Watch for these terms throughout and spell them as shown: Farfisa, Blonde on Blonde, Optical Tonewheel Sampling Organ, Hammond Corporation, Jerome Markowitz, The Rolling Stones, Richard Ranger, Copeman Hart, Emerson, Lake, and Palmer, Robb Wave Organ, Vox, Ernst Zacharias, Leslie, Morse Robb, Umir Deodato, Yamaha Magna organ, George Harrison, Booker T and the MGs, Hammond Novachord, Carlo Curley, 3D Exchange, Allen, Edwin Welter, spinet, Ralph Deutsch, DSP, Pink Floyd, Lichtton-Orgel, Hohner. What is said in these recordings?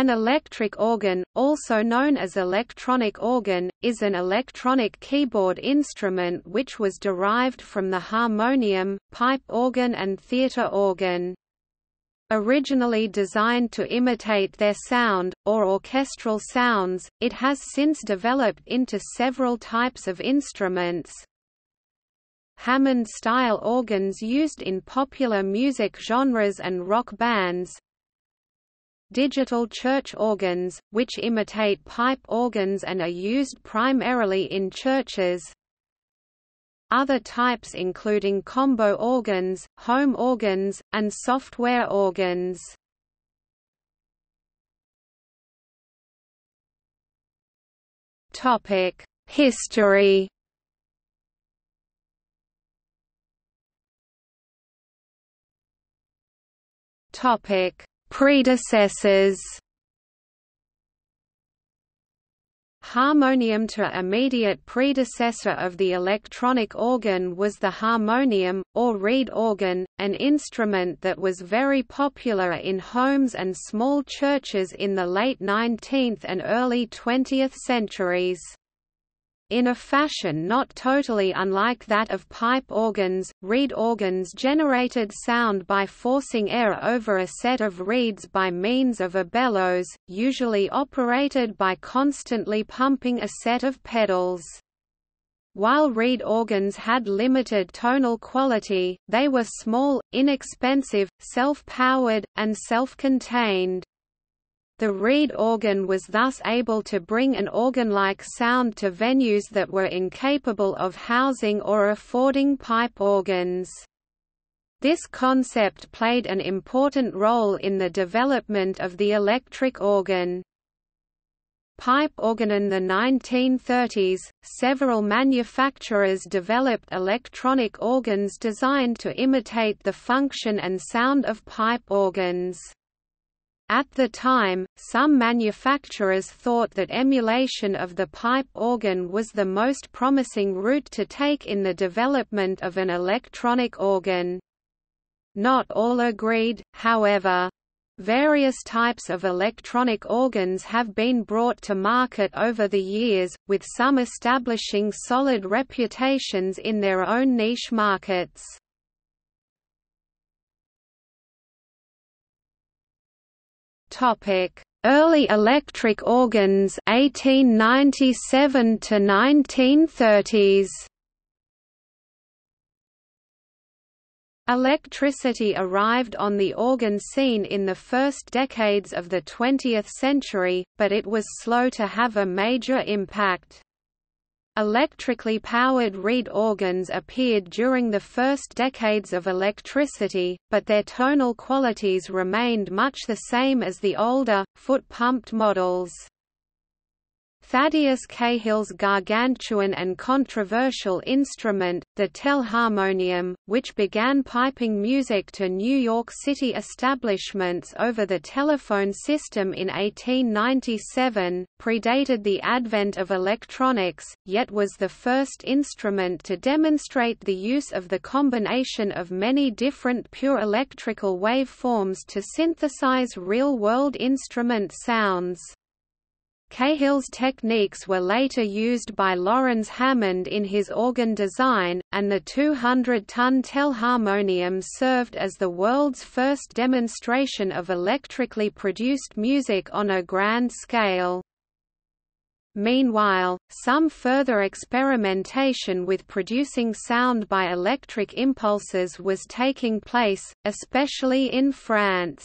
An electric organ, also known as electronic organ, is an electronic keyboard instrument which was derived from the harmonium, pipe organ and theater organ. Originally designed to imitate their sound, or orchestral sounds, it has since developed into several types of instruments. Hammond-style organs used in popular music genres and rock bands. Digital church organs, which imitate pipe organs and are used primarily in churches. Other types including combo organs, home organs, and software organs. History. Predecessors. Harmonium to immediate predecessor of the electronic organ was the harmonium, or reed organ, an instrument that was very popular in homes and small churches in the late 19th and early 20th centuries. In a fashion not totally unlike that of pipe organs, reed organs generated sound by forcing air over a set of reeds by means of a bellows, usually operated by constantly pumping a set of pedals. While reed organs had limited tonal quality, they were small, inexpensive, self-powered, and self-contained. The reed organ was thus able to bring an organ-like sound to venues that were incapable of housing or affording pipe organs. This concept played an important role in the development of the electric organ. Pipe organ. In the 1930s, several manufacturers developed electronic organs designed to imitate the function and sound of pipe organs. At the time, some manufacturers thought that emulation of the pipe organ was the most promising route to take in the development of an electronic organ. Not all agreed, however. Various types of electronic organs have been brought to market over the years, with some establishing solid reputations in their own niche markets. Early electric organs 1897 to 1930s. Electricity arrived on the organ scene in the first decades of the 20th century, but it was slow to have a major impact. Electrically powered reed organs appeared during the first decades of electricity, but their tonal qualities remained much the same as the older, foot-pumped models. Thaddeus Cahill's gargantuan and controversial instrument, the Telharmonium, which began piping music to New York City establishments over the telephone system in 1897, predated the advent of electronics, yet was the first instrument to demonstrate the use of the combination of many different pure electrical waveforms to synthesize real-world instrument sounds. Cahill's techniques were later used by Laurens Hammond in his organ design, and the 200-ton Telharmonium served as the world's first demonstration of electrically produced music on a grand scale. Meanwhile, some further experimentation with producing sound by electric impulses was taking place, especially in France.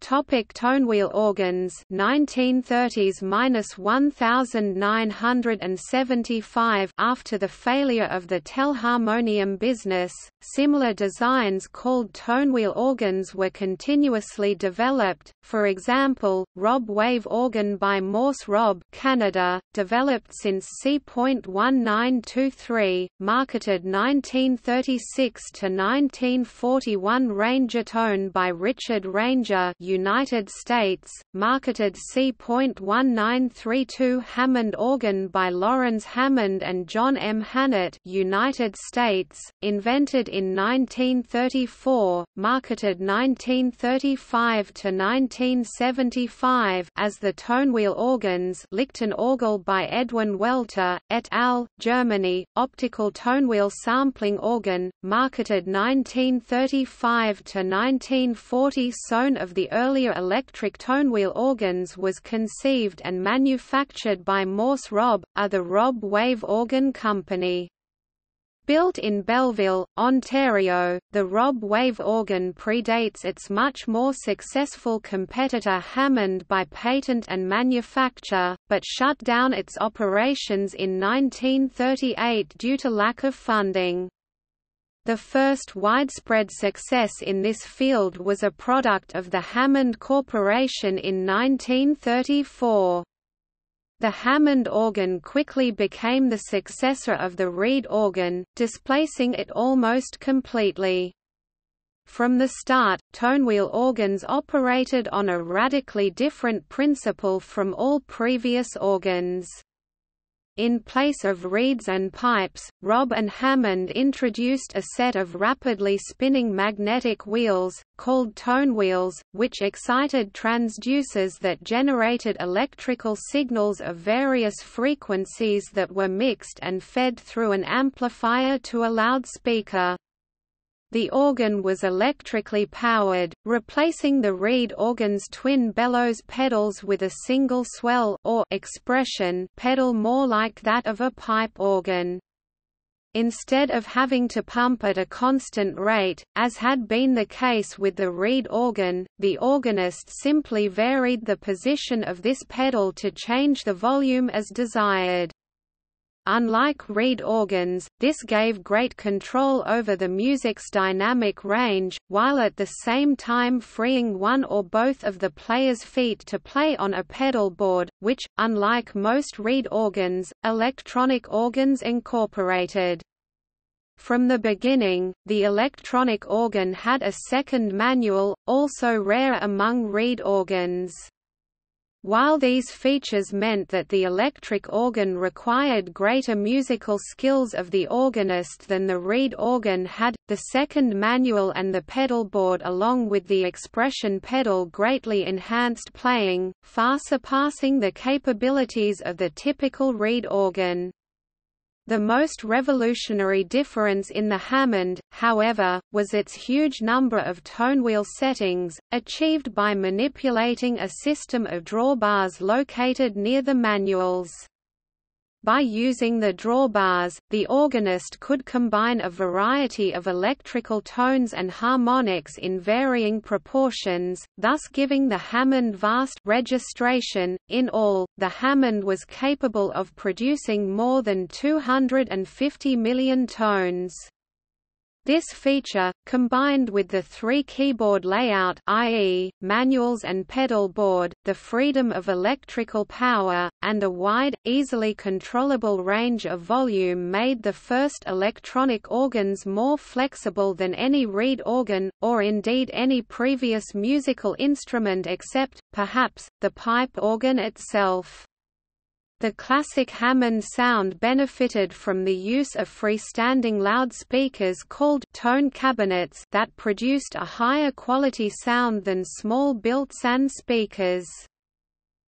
Tonewheel organs 1930s–1975. After the failure of the Telharmonium business, similar designs called tonewheel organs were continuously developed. For example, Robb Wave Organ by Morse Robb, Canada, developed since c.1923, marketed 1936 to 1941. Rangertone by Richard Ranger, United States, marketed C.1932 Hammond organ by Laurens Hammond and John M. Hannett, United States, invented in 1934, marketed 1935 to 1975 as the Tonewheel organs, Lichtton-Orgel by Edwin Welter et al., Germany, Optical Tonewheel Sampling Organ, marketed 1935 to 1940. Sohn of the earlier electric tonewheel organs was conceived and manufactured by Morse Robb, of the Robb Wave Organ Company. Built in Belleville, Ontario, the Robb Wave organ predates its much more successful competitor Hammond by patent and manufacture, but shut down its operations in 1938 due to lack of funding. The first widespread success in this field was a product of the Hammond Corporation in 1934. The Hammond organ quickly became the successor of the Reed organ, displacing it almost completely. From the start, tonewheel organs operated on a radically different principle from all previous organs. In place of reeds and pipes, Robb and Hammond introduced a set of rapidly spinning magnetic wheels, called tonewheels, which excited transducers that generated electrical signals of various frequencies that were mixed and fed through an amplifier to a loudspeaker. The organ was electrically powered, replacing the Reed organ's twin bellows pedals with a single swell or expression pedal more like that of a pipe organ. Instead of having to pump at a constant rate, as had been the case with the Reed organ, the organist simply varied the position of this pedal to change the volume as desired. Unlike reed organs, this gave great control over the music's dynamic range, while at the same time freeing one or both of the player's feet to play on a pedal board, which, unlike most reed organs, electronic organs incorporated. From the beginning, the electronic organ had a second manual, also rare among reed organs. While these features meant that the electric organ required greater musical skills of the organist than the reed organ had, the second manual and the pedal board along with the expression pedal greatly enhanced playing, far surpassing the capabilities of the typical reed organ. The most revolutionary difference in the Hammond, however, was its huge number of tonewheel settings, achieved by manipulating a system of drawbars located near the manuals. By using the drawbars, the organist could combine a variety of electrical tones and harmonics in varying proportions, thus giving the Hammond vast registration. In all, the Hammond was capable of producing more than 250 million tones. This feature, combined with the three-keyboard layout i.e., manuals and pedal board, the freedom of electrical power, and a wide, easily controllable range of volume made the first electronic organs more flexible than any reed organ, or indeed any previous musical instrument except, perhaps, the pipe organ itself. The classic Hammond sound benefited from the use of freestanding loudspeakers called tone cabinets that produced a higher quality sound than small built-in speakers.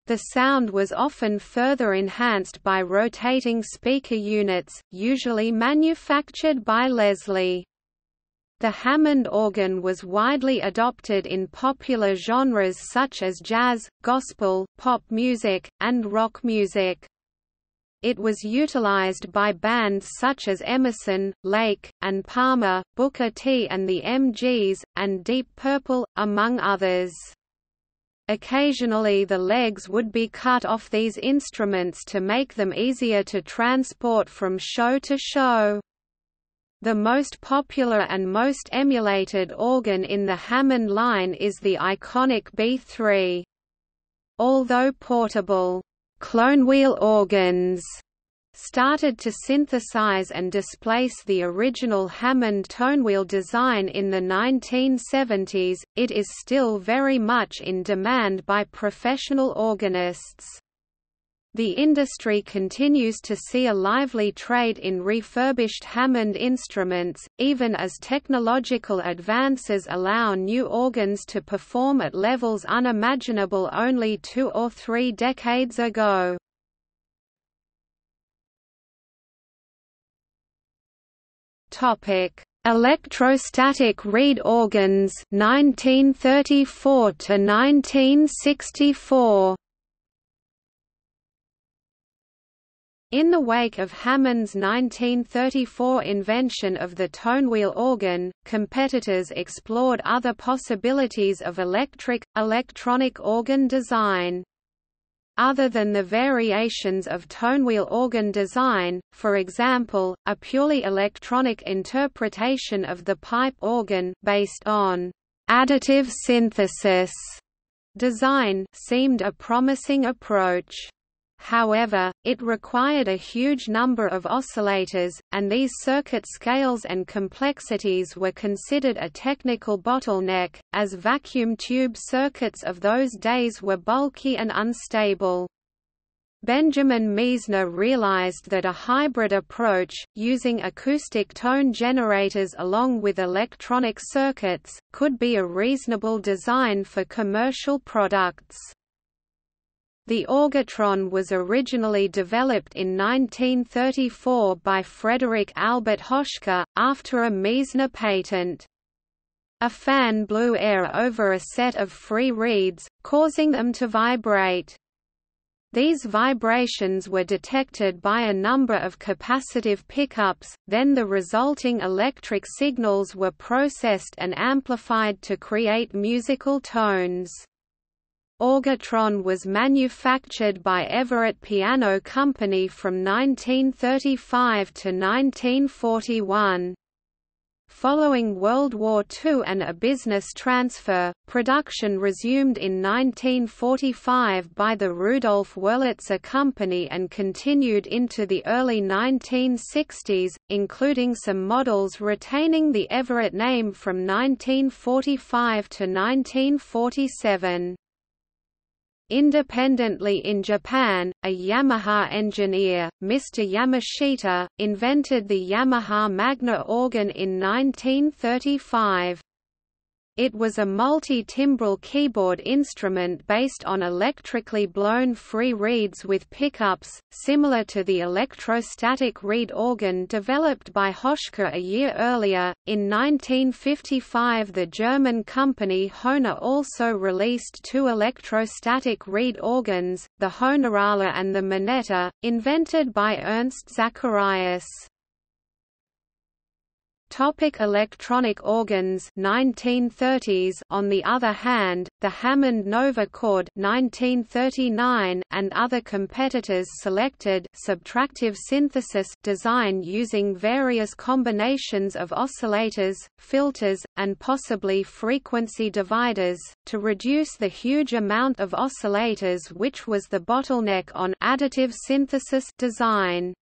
The sound was often further enhanced by rotating speaker units, usually manufactured by Leslie. The Hammond organ was widely adopted in popular genres such as jazz, gospel, pop music, and rock music. It was utilized by bands such as Emerson, Lake, and Palmer, Booker T and the MGs, and Deep Purple, among others. Occasionally the legs would be cut off these instruments to make them easier to transport from show to show. The most popular and most emulated organ in the Hammond line is the iconic B3. Although portable, clonewheel organs started to synthesize and displace the original Hammond tonewheel design in the 1970s, it is still very much in demand by professional organists. The industry continues to see a lively trade in refurbished Hammond instruments, even as technological advances allow new organs to perform at levels unimaginable only 2 or 3 decades ago. Electrostatic reed organs 1934 to 1964. In the wake of Hammond's 1934 invention of the tonewheel organ, competitors explored other possibilities of electronic organ design. Other than the variations of tonewheel organ design, for example, a purely electronic interpretation of the pipe organ, based on additive synthesis design, seemed a promising approach. However, it required a huge number of oscillators, and these circuit scales and complexities were considered a technical bottleneck, as vacuum tube circuits of those days were bulky and unstable. Benjamin Miessner realized that a hybrid approach, using acoustic tone generators along with electronic circuits, could be a reasonable design for commercial products. The Orgatron was originally developed in 1934 by Frederick Albert Hoschke, after a Miessner patent. A fan blew air over a set of free reeds, causing them to vibrate. These vibrations were detected by a number of capacitive pickups, then the resulting electric signals were processed and amplified to create musical tones. Orgatron was manufactured by Everett Piano Company from 1935 to 1941. Following World War II and a business transfer, production resumed in 1945 by the Rudolf Wurlitzer Company and continued into the early 1960s, including some models retaining the Everett name from 1945 to 1947. Independently in Japan, a Yamaha engineer, Mr. Yamashita, invented the Yamaha Magna organ in 1935. It was a multi-timbral keyboard instrument based on electrically blown free reeds with pickups, similar to the electrostatic reed organ developed by Hoschke a year earlier. In 1955, the German company Hohner also released 2 electrostatic reed organs, the Hohnerella and the Minetta, invented by Ernst Zacharias. Electronic organs 1930s. On the other hand, the Hammond Novachord 1939 and other competitors selected subtractive synthesis design using various combinations of oscillators, filters, and possibly frequency dividers, to reduce the huge amount of oscillators which was the bottleneck on additive synthesis design.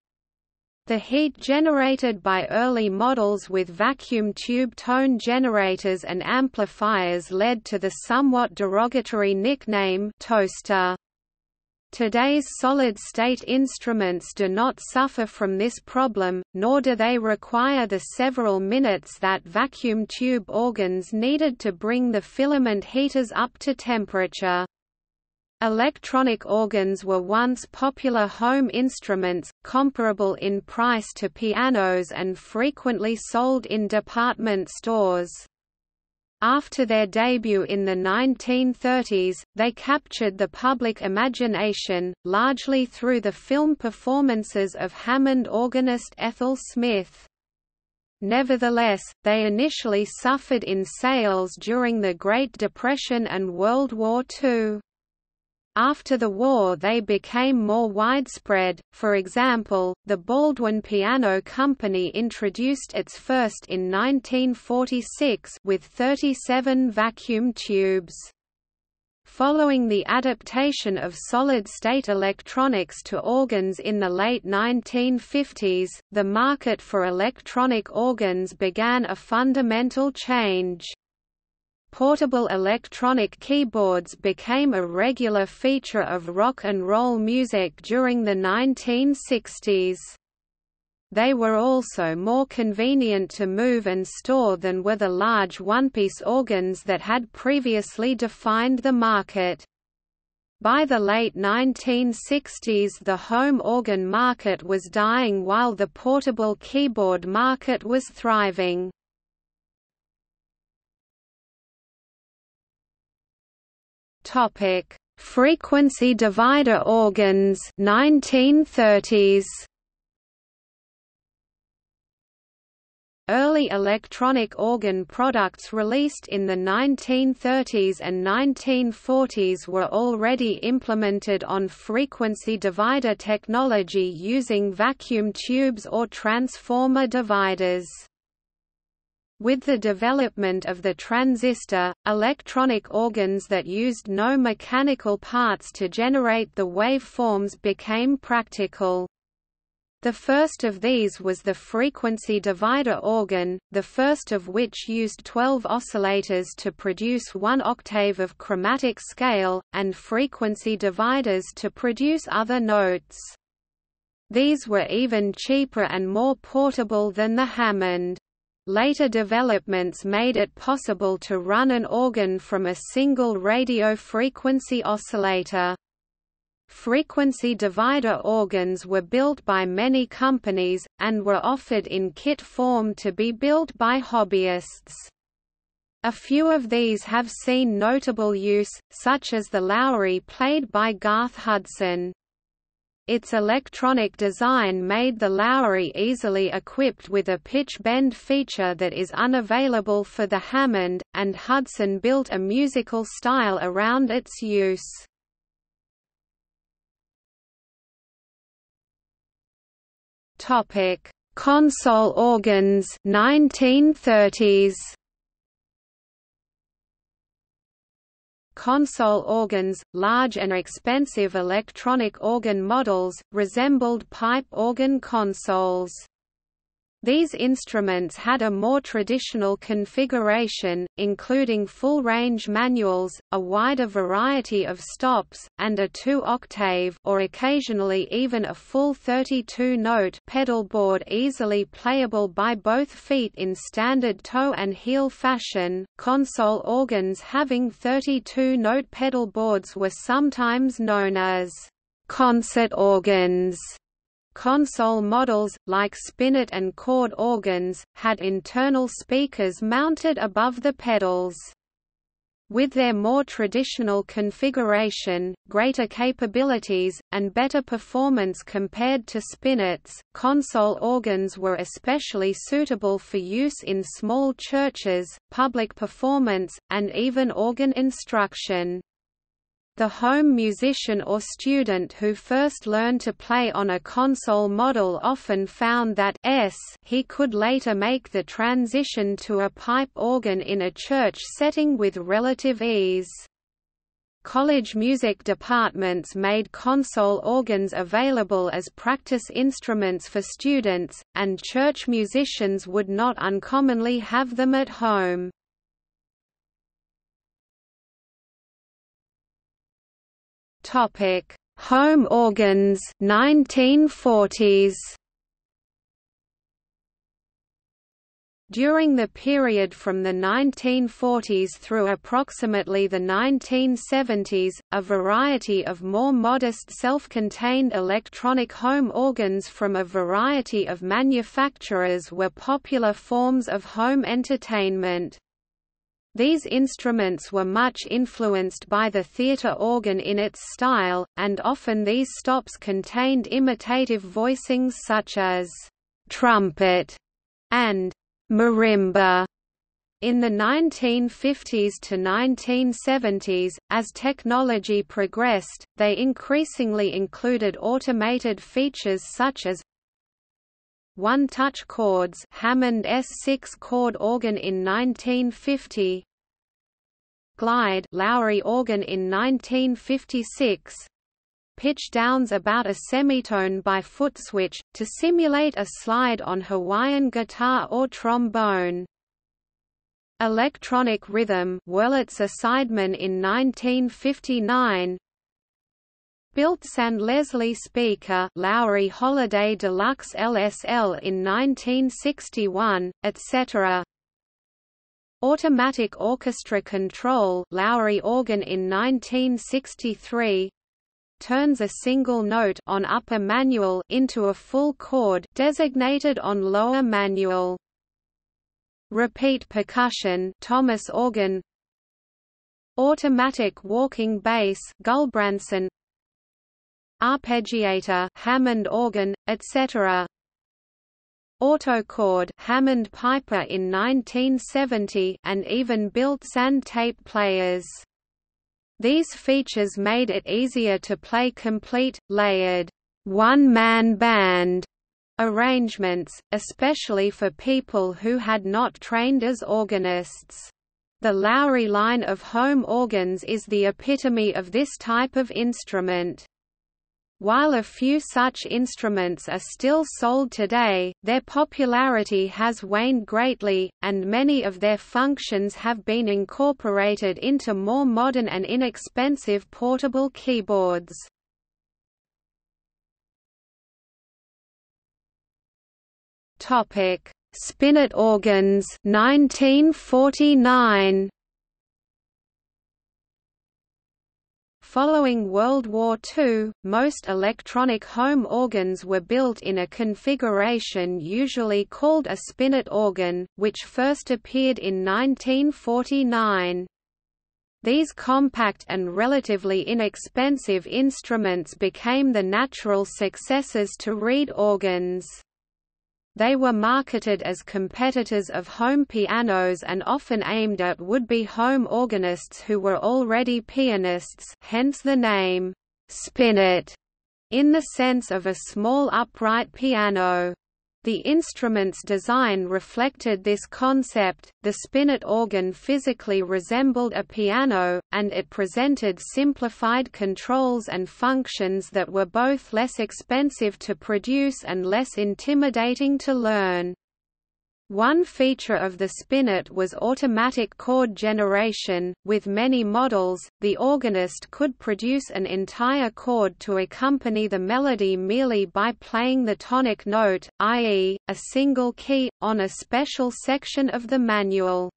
The heat generated by early models with vacuum tube tone generators and amplifiers led to the somewhat derogatory nickname toaster. Today's solid-state instruments do not suffer from this problem, nor do they require the several minutes that vacuum tube organs needed to bring the filament heaters up to temperature. Electronic organs were once popular home instruments, comparable in price to pianos and frequently sold in department stores. After their debut in the 1930s, they captured the public imagination, largely through the film performances of Hammond organist Ethel Smith. Nevertheless, they initially suffered in sales during the Great Depression and World War II. After the war they became more widespread, for example, the Baldwin Piano Company introduced its first in 1946 with 37 vacuum tubes. Following the adaptation of solid-state electronics to organs in the late 1950s, the market for electronic organs began a fundamental change. Portable electronic keyboards became a regular feature of rock and roll music during the 1960s. They were also more convenient to move and store than were the large one-piece organs that had previously defined the market. By the late 1960s, the home organ market was dying while the portable keyboard market was thriving. Frequency divider organs 1930s. Early electronic organ products released in the 1930s and 1940s were already implemented on frequency divider technology using vacuum tubes or transformer dividers. With the development of the transistor, electronic organs that used no mechanical parts to generate the waveforms became practical. The first of these was the frequency divider organ, the first of which used 12 oscillators to produce one octave of chromatic scale, and frequency dividers to produce other notes. These were even cheaper and more portable than the Hammond. Later developments made it possible to run an organ from a single radio frequency oscillator. Frequency divider organs were built by many companies, and were offered in kit form to be built by hobbyists. A few of these have seen notable use, such as the Lowrey played by Garth Hudson. Its electronic design made the Lowrey easily equipped with a pitch bend feature that is unavailable for the Hammond, and Hudson built a musical style around its use. Console organs 1930s. Console organs, large and expensive electronic organ models, resembled pipe organ consoles. These instruments had a more traditional configuration, including full-range manuals, a wider variety of stops, and a 2-octave or occasionally even a full 32-note pedal board easily playable by both feet in standard toe and heel fashion. Console organs having 32-note pedal boards were sometimes known as concert organs. Console models, like spinet and chord organs, had internal speakers mounted above the pedals. With their more traditional configuration, greater capabilities, and better performance compared to spinets, console organs were especially suitable for use in small churches, public performance, and even organ instruction. The home musician or student who first learned to play on a console model often found that he could later make the transition to a pipe organ in a church setting with relative ease. College music departments made console organs available as practice instruments for students, and church musicians would not uncommonly have them at home. Home organs 1940s. During the period from the 1940s through approximately the 1970s, a variety of more modest self-contained electronic home organs from a variety of manufacturers were popular forms of home entertainment. These instruments were much influenced by the theater organ in its style, and often these stops contained imitative voicings such as trumpet and marimba. In the 1950s to 1970s, as technology progressed, they increasingly included automated features such as one-touch chords, Hammond S6 chord organ in 1950, glide Lowrey organ in 1956. Pitch downs about a semitone by foot switch, to simulate a slide on Hawaiian guitar or trombone. Electronic rhythm Wurlitzer Sideman in 1959. Biltsan Leslie speaker Lowrey Holiday Deluxe LSL in 1961, etc. Automatic orchestra control Lowrey organ in 1963. Turns a single note on upper manual into a full chord designated on lower manual. Repeat percussion Thomas organ. Automatic walking bass Gulbranson. Arpeggiator Hammond organ, etc. Autochord Hammond Piper in 1970 and even built Biltsan tape players. These features made it easier to play complete, layered, one-man band arrangements, especially for people who had not trained as organists. The Lowrey line of home organs is the epitome of this type of instrument. While a few such instruments are still sold today, their popularity has waned greatly, and many of their functions have been incorporated into more modern and inexpensive portable keyboards. Topic: Spinet organs, 1949. Following World War II, most electronic home organs were built in a configuration usually called a spinet organ, which first appeared in 1949. These compact and relatively inexpensive instruments became the natural successors to reed organs. They were marketed as competitors of home pianos and often aimed at would-be home organists who were already pianists, hence the name, spinet, in the sense of a small upright piano. The instrument's design reflected this concept, the spinet organ physically resembled a piano, and it presented simplified controls and functions that were both less expensive to produce and less intimidating to learn. One feature of the spinet was automatic chord generation. With many models, the organist could produce an entire chord to accompany the melody merely by playing the tonic note, i.e., a single key, on a special section of the manual.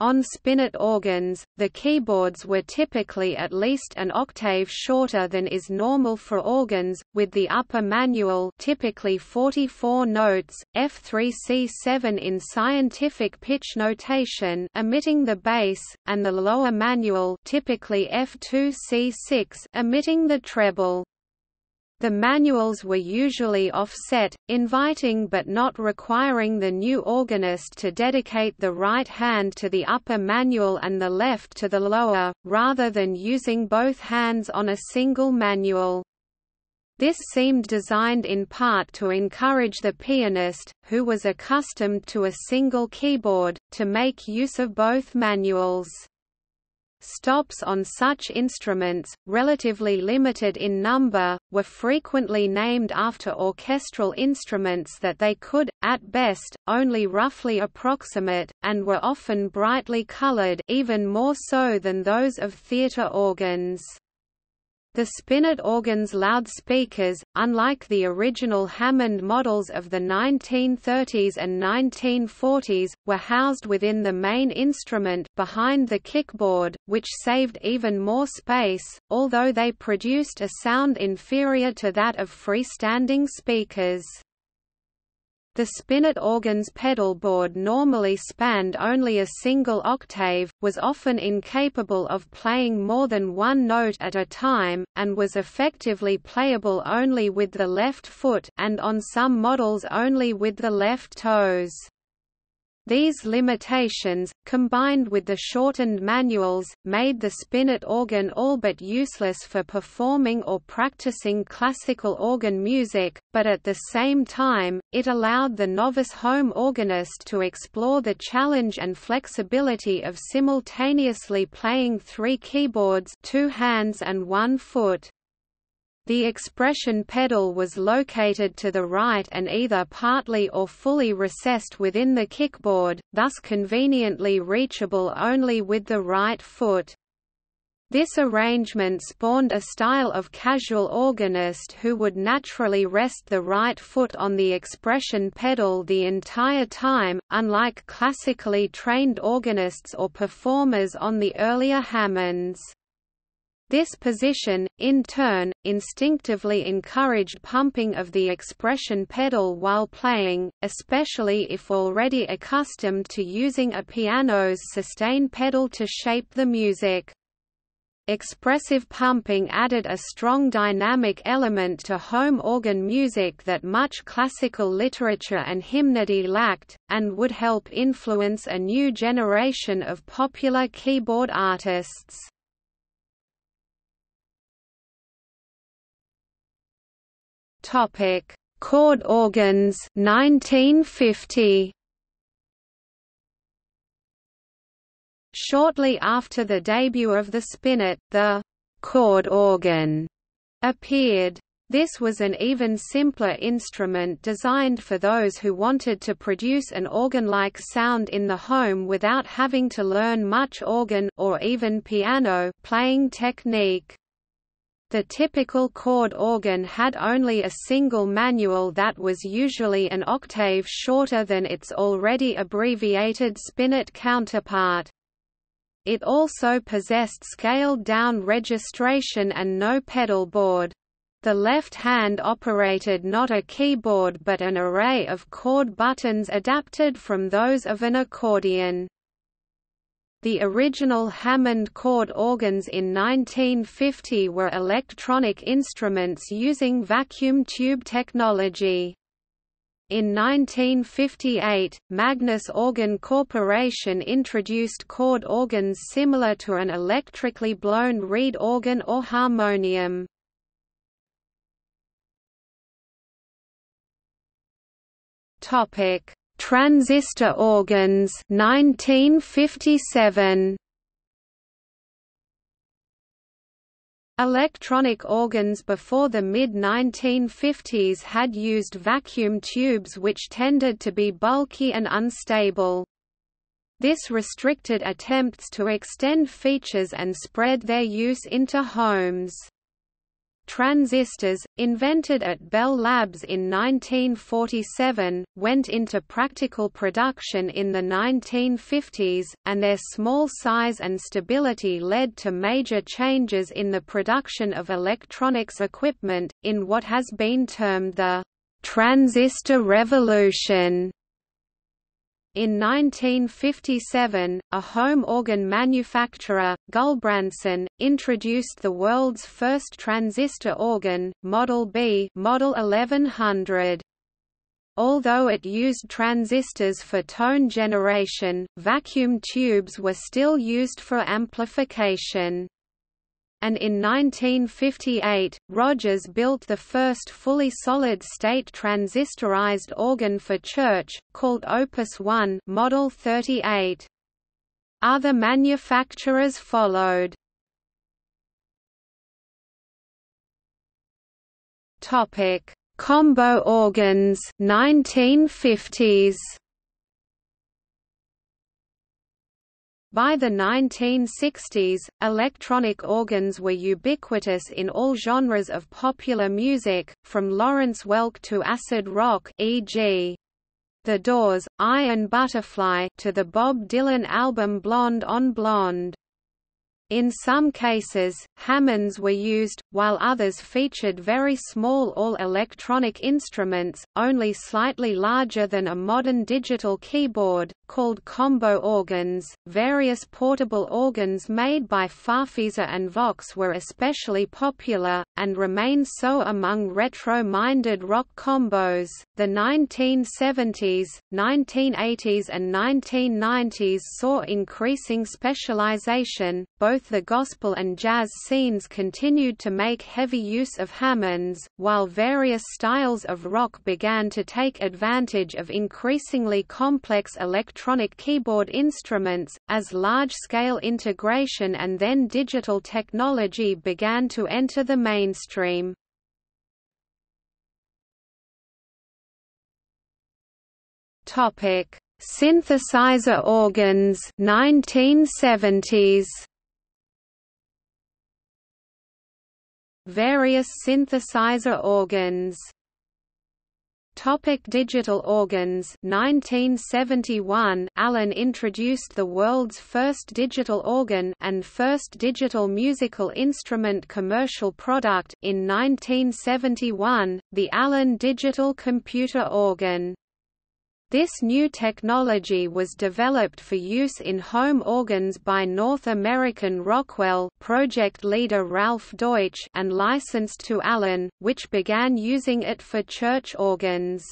On spinet organs, the keyboards were typically at least an octave shorter than is normal for organs, with the upper manual typically 44 notes, F3C7 in scientific pitch notation omitting the bass, and the lower manual typically F2C6 omitting the treble. The manuals were usually offset, inviting but not requiring the new organist to dedicate the right hand to the upper manual and the left to the lower, rather than using both hands on a single manual. This seemed designed in part to encourage the pianist, who was accustomed to a single keyboard, to make use of both manuals. Stops on such instruments, relatively limited in number, were frequently named after orchestral instruments that they could, at best, only roughly approximate, and were often brightly colored, even more so than those of theater organs. The spinet organ's loudspeakers, unlike the original Hammond models of the 1930s and 1940s, were housed within the main instrument behind the kickboard, which saved even more space, although they produced a sound inferior to that of freestanding speakers. The spinet organ's pedalboard normally spanned only a single octave, was often incapable of playing more than one note at a time, and was effectively playable only with the left foot and on some models only with the left toes. These limitations, combined with the shortened manuals, made the spinet organ all but useless for performing or practicing classical organ music, but at the same time, it allowed the novice home organist to explore the challenge and flexibility of simultaneously playing three keyboards, two hands and one foot. The expression pedal was located to the right and either partly or fully recessed within the kickboard, thus conveniently reachable only with the right foot. This arrangement spawned a style of casual organist who would naturally rest the right foot on the expression pedal the entire time, unlike classically trained organists or performers on the earlier Hammonds. This position, in turn, instinctively encouraged pumping of the expression pedal while playing, especially if already accustomed to using a piano's sustain pedal to shape the music. Expressive pumping added a strong dynamic element to home organ music that much classical literature and hymnody lacked, and would help influence a new generation of popular keyboard artists. Chord organs 1950. Shortly after the debut of the spinet, the «chord organ» appeared. This was an even simpler instrument designed for those who wanted to produce an organ-like sound in the home without having to learn much organ, or even piano, playing technique. The typical chord organ had only a single manual that was usually an octave shorter than its already abbreviated spinet counterpart. It also possessed scaled-down registration and no pedal board. The left hand operated not a keyboard but an array of chord buttons adapted from those of an accordion. The original Hammond chord organs in 1950 were electronic instruments using vacuum tube technology. In 1958, Magnus Organ Corporation introduced chord organs similar to an electrically blown reed organ or harmonium. Transistor organs 1957. Electronic organs before the mid-1950s had used vacuum tubes which tended to be bulky and unstable. This restricted attempts to extend features and spread their use into homes. Transistors, invented at Bell Labs in 1947, went into practical production in the 1950s, and their small size and stability led to major changes in the production of electronics equipment, in what has been termed the transistor revolution. In 1957, a home organ manufacturer, Gulbrandsen, introduced the world's first transistor organ, Model B, Model 1100. Although it used transistors for tone generation, vacuum tubes were still used for amplification. And in 1958, Rodgers built the first fully solid-state transistorized organ for church, called Opus 1 Model 38. Other manufacturers followed. Combo organs 1950s. By the 1960s, electronic organs were ubiquitous in all genres of popular music, from Lawrence Welk to acid rock, e.g. The Doors, Iron Butterfly, to the Bob Dylan album Blonde on Blonde. In some cases, Hammonds were used, while others featured very small all-electronic instruments, only slightly larger than a modern digital keyboard, called combo organs. Various portable organs made by Farfisa and Vox were especially popular, and remain so among retro-minded rock combos. The 1970s, 1980s, and 1990s saw increasing specialization. Both the gospel and jazz scenes continued to make heavy use of Hammonds, while various styles of rock began to take advantage of increasingly complex electronic keyboard instruments, as large-scale integration and then digital technology began to enter the mainstream. Synthesizer organs, 1970s. Various synthesizer organs. Topic: digital organs. 1971, Allen introduced the world's first digital organ and first digital musical instrument commercial product. In 1971, the Allen digital computer organ. This new technology was developed for use in home organs by North American Rockwell project leader Ralph Deutsch and licensed to Allen, which began using it for church organs.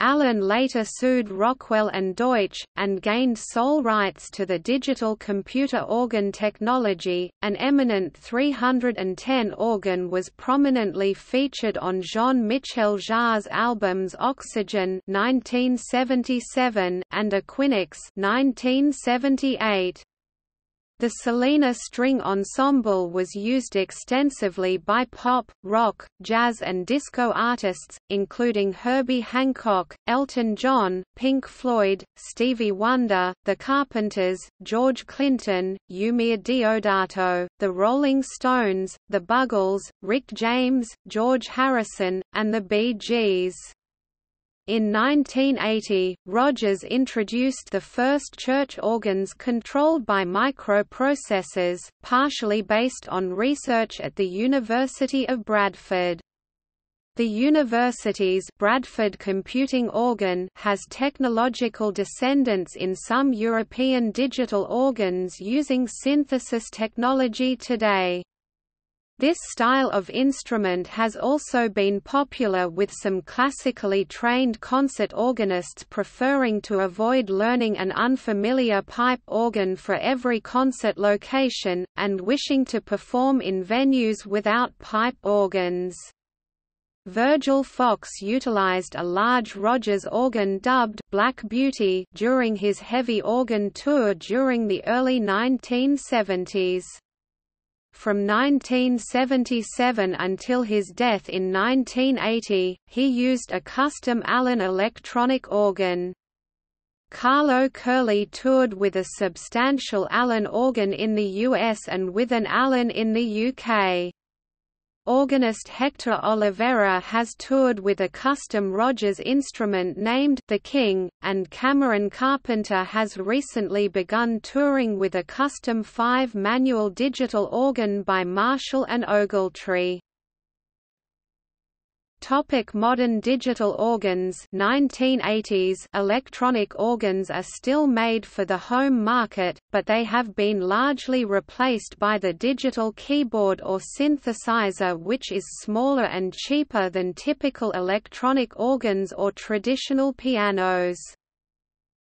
Allen later sued Rockwell and Deutsch, and gained sole rights to the digital computer organ technology. An eminent 310 organ was prominently featured on Jean-Michel Jarre's albums Oxygen (1977) and Equinox (1978). The Selena String Ensemble was used extensively by pop, rock, jazz and disco artists, including Herbie Hancock, Elton John, Pink Floyd, Stevie Wonder, The Carpenters, George Clinton, Umir Deodato, The Rolling Stones, The Buggles, Rick James, George Harrison, and The Bee Gees. In 1980, Rodgers introduced the first church organs controlled by microprocessors, partially based on research at the University of Bradford. The university's Bradford computing organ has technological descendants in some European digital organs using synthesis technology today. This style of instrument has also been popular with some classically trained concert organists preferring to avoid learning an unfamiliar pipe organ for every concert location, and wishing to perform in venues without pipe organs. Virgil Fox utilized a large Rodgers organ dubbed Black Beauty during his heavy organ tour during the early 1970s. From 1977 until his death in 1980, he used a custom Allen electronic organ. Carlo Curley toured with a substantial Allen organ in the US and with an Allen in the UK. Organist Hector Oliveira has toured with a custom Rodgers instrument named The King, and Cameron Carpenter has recently begun touring with a custom 5-manual digital organ by Marshall and Ogletree. Modern digital organs. 1980s. Electronic organs are still made for the home market, but they have been largely replaced by the digital keyboard or synthesizer, which is smaller and cheaper than typical electronic organs or traditional pianos.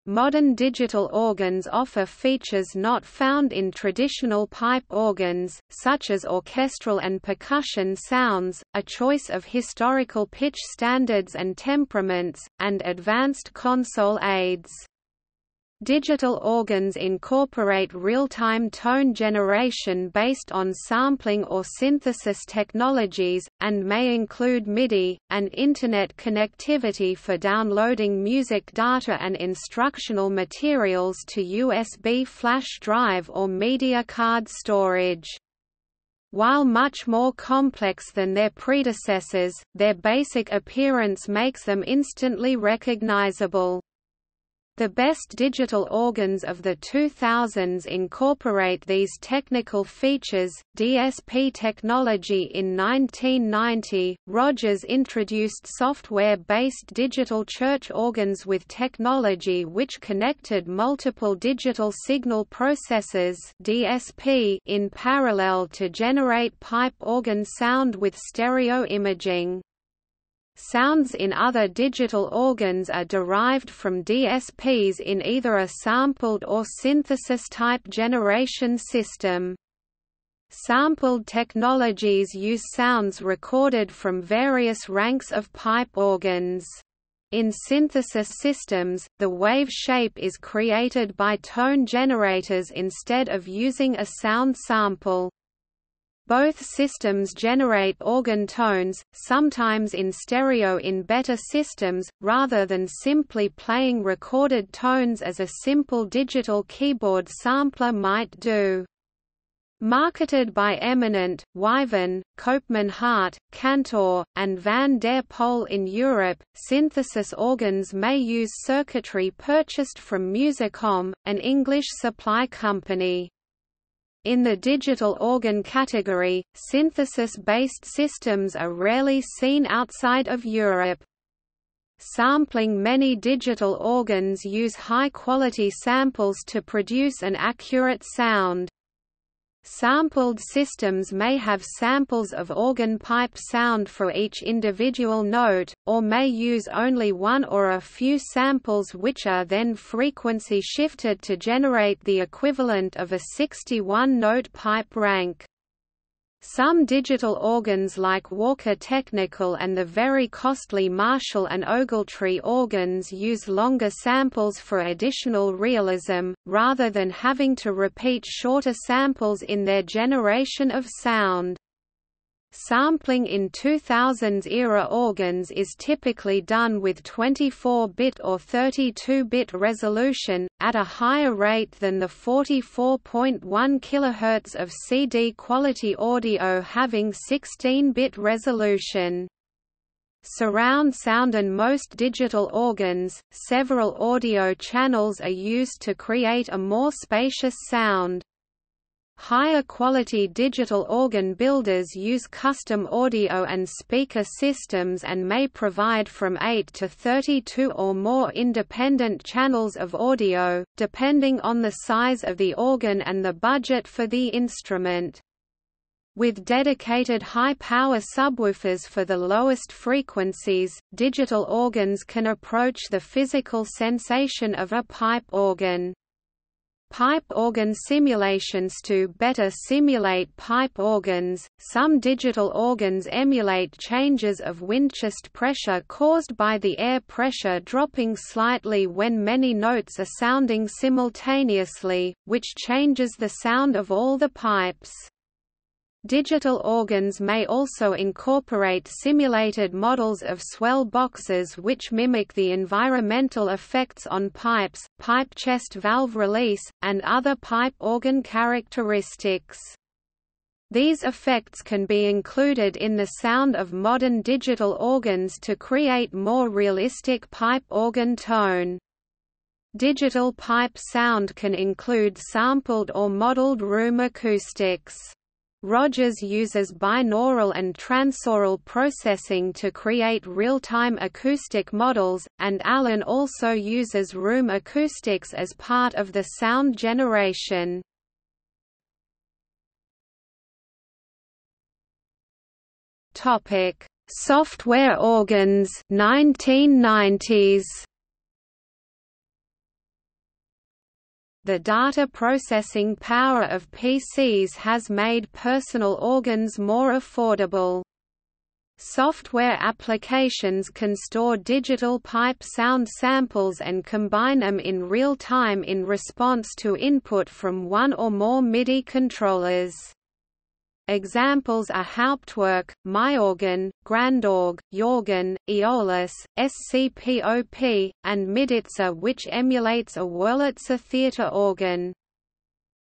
Modern digital organs offer features not found in traditional pipe organs, such as orchestral and percussion sounds, a choice of historical pitch standards and temperaments, and advanced console aids. Digital organs incorporate real-time tone generation based on sampling or synthesis technologies, and may include MIDI, and Internet connectivity for downloading music data and instructional materials to USB flash drive or media card storage. While much more complex than their predecessors, their basic appearance makes them instantly recognizable. The best digital organs of the 2000s incorporate these technical features. DSP technology. In 1990, Rodgers introduced software-based digital church organs with technology which connected multiple digital signal processes (DSP) in parallel to generate pipe organ sound with stereo imaging. Sounds in other digital organs are derived from DSPs in either a sampled or synthesis-type generation system. Sampled technologies use sounds recorded from various ranks of pipe organs. In synthesis systems, the wave shape is created by tone generators instead of using a sound sample. Both systems generate organ tones, sometimes in stereo in better systems, rather than simply playing recorded tones as a simple digital keyboard sampler might do. Marketed by Eminent, Wyvern, Copeman Hart, Cantor, and Van der Pol in Europe, synthesis organs may use circuitry purchased from Musicom, an English supply company. In the digital organ category, synthesis-based systems are rarely seen outside of Europe. Sampling. Many digital organs use high-quality samples to produce an accurate sound. Sampled systems may have samples of organ pipe sound for each individual note, or may use only one or a few samples which are then frequency shifted to generate the equivalent of a 61-note pipe rank. Some digital organs like Walker Technical and the very costly Marshall and Ogletree organs use longer samples for additional realism, rather than having to repeat shorter samples in their generation of sound. Sampling in 2000s-era organs is typically done with 24-bit or 32-bit resolution, at a higher rate than the 44.1 kHz of CD-quality audio having 16-bit resolution. Surround sound. In most digital organs, several audio channels are used to create a more spacious sound. Higher quality digital organ builders use custom audio and speaker systems and may provide from 8 to 32 or more independent channels of audio, depending on the size of the organ and the budget for the instrument. With dedicated high-power subwoofers for the lowest frequencies, digital organs can approach the physical sensation of a pipe organ. Pipe organ simulations. To better simulate pipe organs, some digital organs emulate changes of Winchest pressure caused by the air pressure dropping slightly when many notes are sounding simultaneously, which changes the sound of all the pipes. Digital organs may also incorporate simulated models of swell boxes which mimic the environmental effects on pipes, pipe chest valve release, and other pipe organ characteristics. These effects can be included in the sound of modern digital organs to create more realistic pipe organ tone. Digital pipe sound can include sampled or modeled room acoustics. Rodgers uses binaural and transaural processing to create real-time acoustic models, and Allen also uses room acoustics as part of the sound generation. Software organs 1990s. The data processing power of PCs has made personal organs more affordable. Software applications can store digital pipe sound samples and combine them in real time in response to input from one or more MIDI controllers. Examples are Hauptwerk, MyOrgan, Grandorg, Jorgen, Aeolus, SCPOP, and Miditzer, which emulates a Wurlitzer theater organ.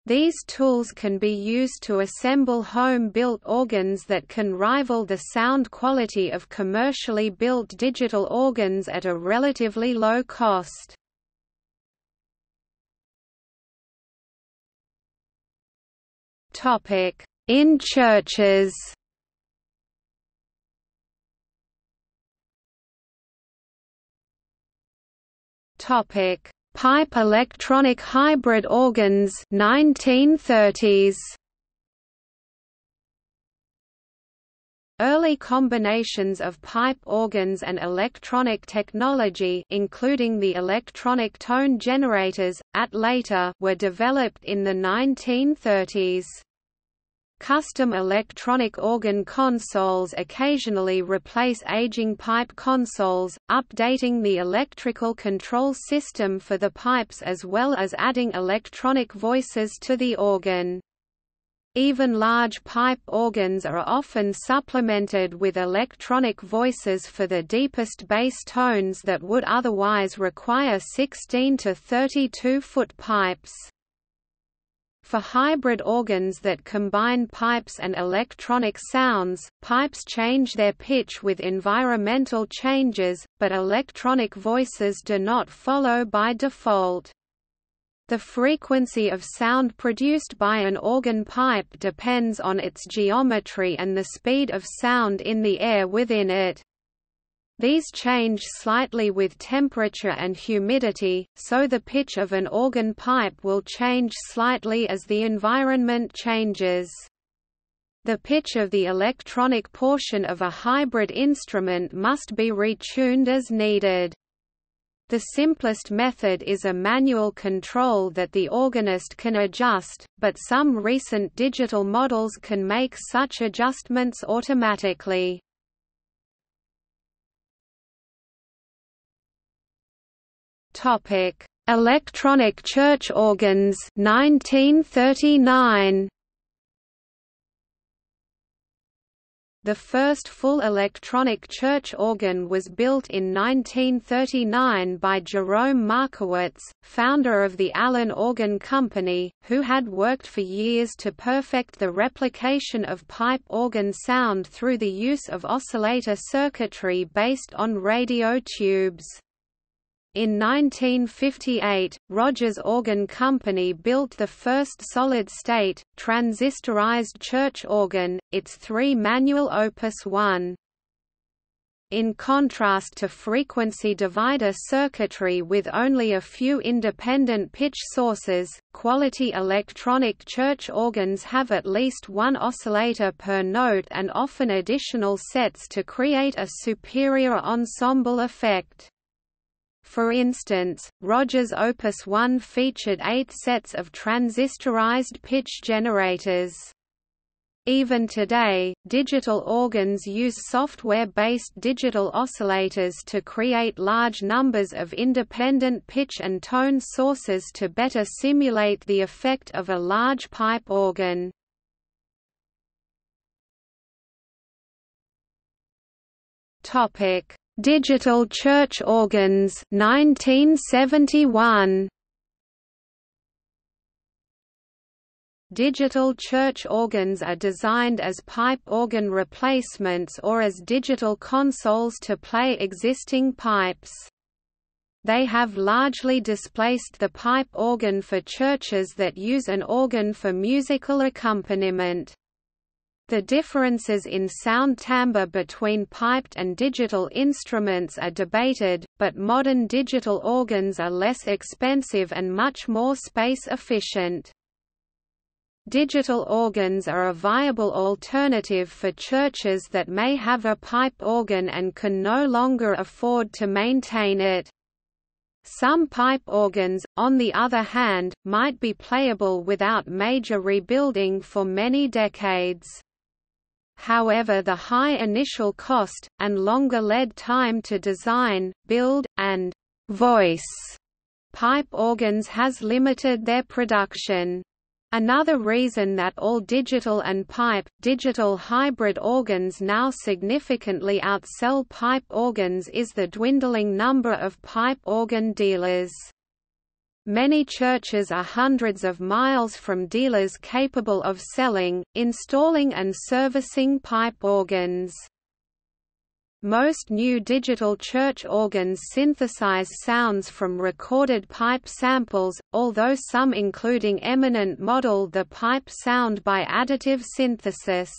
These tools can be used to assemble home-built organs that can rival the sound quality of commercially built digital organs at a relatively low cost. In churches. Pipe electronic hybrid organs 1930s. Early combinations of pipe organs and electronic technology, including the electronic tone generators, were developed in the 1930s. Custom electronic organ consoles occasionally replace aging pipe consoles, updating the electrical control system for the pipes as well as adding electronic voices to the organ. Even large pipe organs are often supplemented with electronic voices for the deepest bass tones that would otherwise require 16 to 32-foot pipes. For hybrid organs that combine pipes and electronic sounds, pipes change their pitch with environmental changes, but electronic voices do not follow by default. The frequency of sound produced by an organ pipe depends on its geometry and the speed of sound in the air within it. These change slightly with temperature and humidity, so the pitch of an organ pipe will change slightly as the environment changes. The pitch of the electronic portion of a hybrid instrument must be retuned as needed. The simplest method is a manual control that the organist can adjust, but some recent digital models can make such adjustments automatically. Topic: Electronic church organs 1939. The first full electronic church organ was built in 1939 by Jerome Markowitz, founder of the Allen Organ Company, who had worked for years to perfect the replication of pipe organ sound through the use of oscillator circuitry based on radio tubes. In 1958, Rodgers Organ Company built the first solid-state, transistorized church organ, its three-manual Opus 1. In contrast to frequency divider circuitry with only a few independent pitch sources, quality electronic church organs have at least one oscillator per note and often additional sets to create a superior ensemble effect. For instance, Rodgers' Opus 1 featured 8 sets of transistorized pitch generators. Even today, digital organs use software-based digital oscillators to create large numbers of independent pitch and tone sources to better simulate the effect of a large pipe organ. Digital church organs 1971. Digital church organs are designed as pipe organ replacements or as digital consoles to play existing pipes. They have largely displaced the pipe organ for churches that use an organ for musical accompaniment. The differences in sound timbre between piped and digital instruments are debated, but modern digital organs are less expensive and much more space efficient. Digital organs are a viable alternative for churches that may have a pipe organ and can no longer afford to maintain it. Some pipe organs, on the other hand, might be playable without major rebuilding for many decades. However, the high initial cost, and longer lead time to design, build, and voice pipe organs has limited their production. Another reason that all digital and digital hybrid organs now significantly outsell pipe organs is the dwindling number of pipe organ dealers. Many churches are hundreds of miles from dealers capable of selling, installing and servicing pipe organs. Most new digital church organs synthesize sounds from recorded pipe samples, although some including Eminent model the pipe sound by additive synthesis.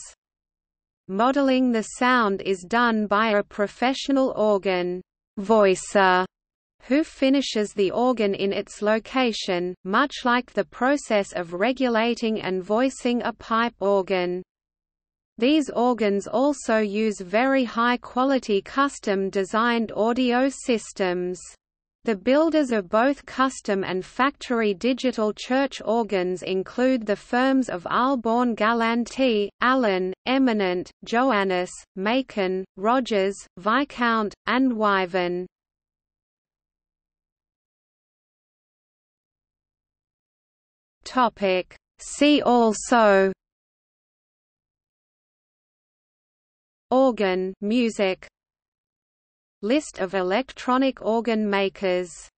Modeling the sound is done by a professional organ voicer, who finishes the organ in its location, much like the process of regulating and voicing a pipe organ. These organs also use very high-quality custom-designed audio systems. The builders of both custom and factory digital church organs include the firms of Alborn Galanty, Allen, Eminent, Joannis, Macon, Rodgers, Viscount, and Wyvern. See also organ music. List of electronic organ makers.